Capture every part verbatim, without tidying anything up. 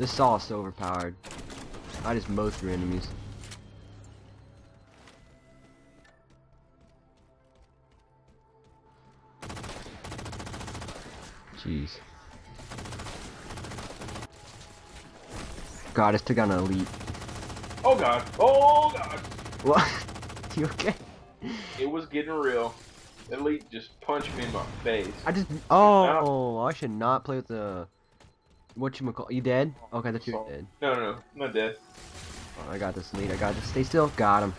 This saw is so overpowered. I just mow through enemies. Jeez. God, I just took out an elite. Oh god. Oh god. What? You okay? It was getting real. Elite just punched me in my face. I just. Oh, I should not play with the. Whatchamacallit. You dead? Okay, that's you dead. No, no, no. I'm not dead. Oh, I got this lead. I got this. Stay still. Got him.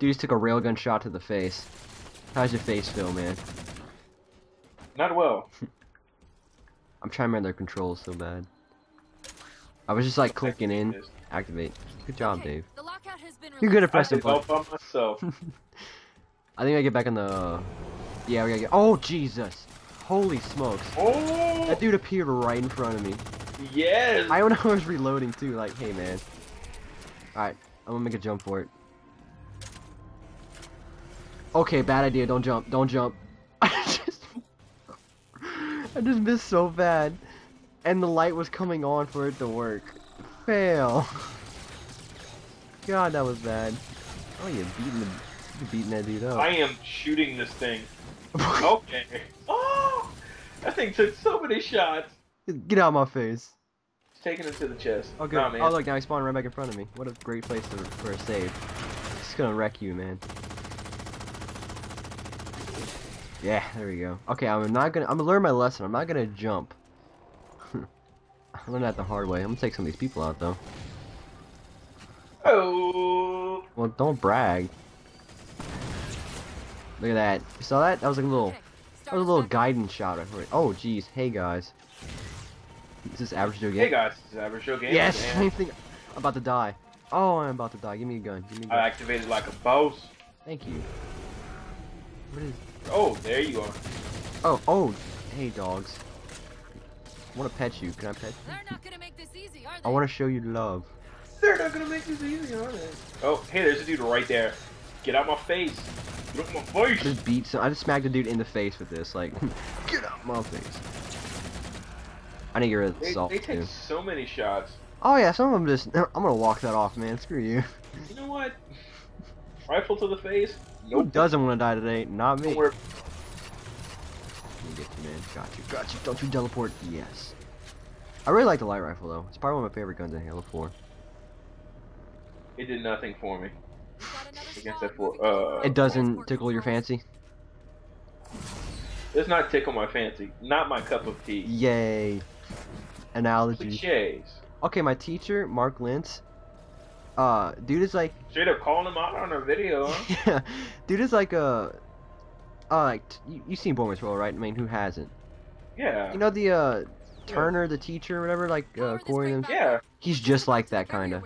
Dude just took a railgun shot to the face. How's your face feel, man? Not well. I'm trying to remember their controls so bad. I was just like clicking in. Activate. Good job, okay, Dave. You're good at pressing play. I myself. I think I get back on the. Yeah, we gotta get. Oh, Jesus. Holy smokes. Oh. That dude appeared right in front of me. Yes. I don't know, I was reloading too. Like, hey, man. Alright, I'm gonna make a jump for it. Okay, bad idea. Don't jump. Don't jump. I just. I just missed so bad. And the light was coming on for it to work. Fail. God, that was bad. Oh, you're beating, the, you're beating that dude up. I am shooting this thing. Okay. Oh! That thing took so many shots. Get out of my face. It's taking it to the chest. Okay. Nah, man. Oh, look, now he spawned right back in front of me. What a great place to, for a save. It's gonna wreck you, man. Yeah, there we go. Okay, I'm not gonna. I'm gonna learn my lesson. I'm not gonna jump. I learned that the hard way. I'm gonna take some of these people out, though. Oh. Well, don't brag. Look at that. You saw that? That was like a little, that was a little guidance shot. Right here. Oh, jeez. Hey, guys. Is this Average Joe Gamers? Hey, guys. This is Average Joe Gamers. Yes. Same thing. I'm about to die. Oh, I'm about to die. Give me a gun. Give me a gun. I activated like a boss. Thank you. What is? Oh, there you are. Oh, oh. Hey, dogs. I want to pet you. Can I pet you? They're not gonna make this easy, are they? I want to show you love. They're not gonna make this easy, are they? Oh, hey, there's a dude right there. Get out my face. Get out my face. I just beat some. I just smacked a dude in the face with this. Like, get out my face. I need to get rid of the salt. They take too. So many shots. Oh yeah, some of them just. I'm gonna walk that off, man. Screw you. You know what? Rifle to the face. Nope. Who doesn't want to die today? Not me. Get you, man. Got you. Got you. Don't you teleport? Yes. I really like the light rifle though. It's probably one of my favorite guns in Halo four. It did nothing for me. Against that four. Uh, it doesn't tickle your fancy. It's not tickle my fancy. Not my cup of tea. Yay. Analogy. Cliches. Okay, my teacher, Mark Lentz. Uh, dude is like. Straight up calling him out on our video. Huh? Yeah. Dude is like a. Uh, like, you, you've seen Boardman's World, right? I mean, who hasn't? Yeah. You know the, uh, Turner, yeah. the teacher, whatever, like, uh, Corey and... Yeah. He's just like that, kinda.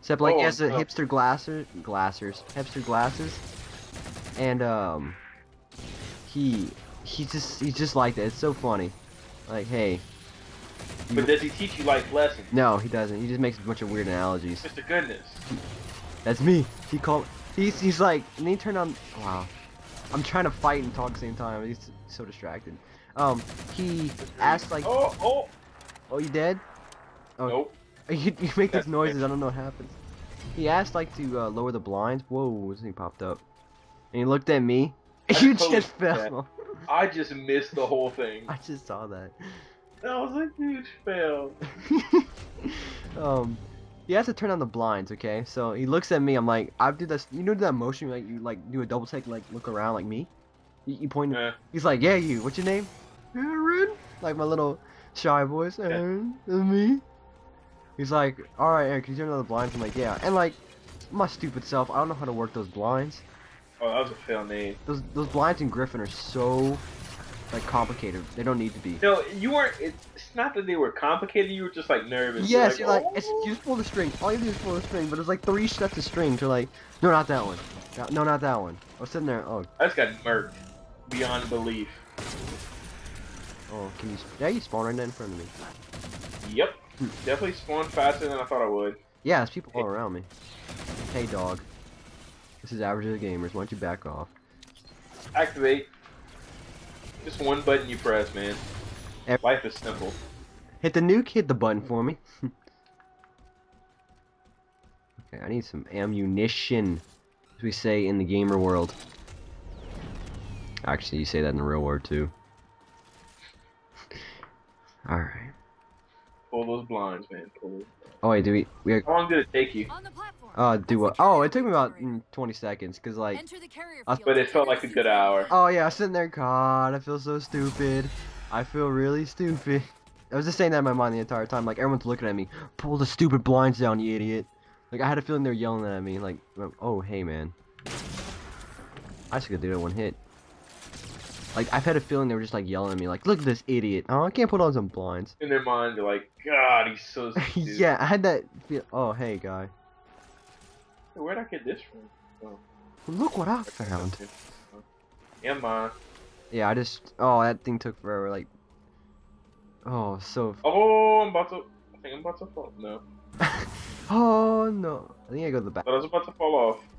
Except, like, oh, he has the oh. hipster glasses... Glassers. Hipster glasses. And, um... He... He's just... He's just like that. It's so funny. Like, hey... You, but does he teach you life lessons? No, he doesn't. He just makes a bunch of weird analogies. Mister Goodness. That's me. He called... He's, he's like... And he turned on... Wow. I'm trying to fight and talk at the same time. He's so distracted. Um, he asked like, "Oh, oh, oh, you dead?" Oh, nope. You, you make these noises. I don't know what happens. He asked like to uh, lower the blinds. Whoa, this thing popped up, and he looked at me. You just fell. I just missed the whole thing. I just saw that. That was a huge fail. um. He has to turn on the blinds, okay? So he looks at me. I'm like, I do this. You know that motion, like you like do a double take, like look around, like me. You, you point. Yeah. He's like, yeah, you. What's your name? Aaron. Like my little shy voice. Aaron. Yeah. And me. He's like, all right, Aaron, can you turn on the blinds? I'm like, yeah. And like, my stupid self, I don't know how to work those blinds. Oh, that was a fail name. Those those blinds in Griffin are so like complicated. They don't need to be. No, you weren't. It's not that they were complicated. You were just like nervous. Yes, you're like, you're like oh. it's, you just pull the string. All you do is pull the string. But it's like three sets of strings. You're like, no, not that one. No, not that one. I was sitting there. Oh, I just got murked beyond belief. Oh, can you? Yeah, you spawn right in front of me. Yep, hmm. definitely spawned faster than I thought I would. Yeah, there's people hey. all around me. Hey, dog. This is Average of the Gamers. Why don't you back off? Activate. Just one button you press, man. Every Life is simple. Hit the nuke, hit the button for me. Okay, I need some ammunition, as we say in the gamer world. Actually, you say that in the real world, too. Alright. Pull those blinds, man. Pull those blinds. Oh, wait, do we... we are... How long did it take you? Uh, do what? Oh, it took me about twenty seconds, because, like... I... But it felt like a good hour. Oh, yeah, I was sitting there, God, I feel so stupid. I feel really stupid. I was just saying that in my mind the entire time, like, everyone's looking at me. Pull the stupid blinds down, you idiot. Like, I had a feeling they were yelling at me, like, oh, hey, man. I just could do it in one hit. Like, I've had a feeling they were just, like, yelling at me, like, look at this idiot. Oh, I can't put on some blinds. In their mind, they're like, God, he's so stupid. Yeah, I had that feel. Oh, hey, guy. Hey, where'd I get this from? Oh. Look what I found. Yeah, ma. Yeah, I just, oh, that thing took forever, like. Oh, so... Oh, I'm about to... I think I'm about to fall. No. Oh, no. I think I go to the back. But I was about to fall off.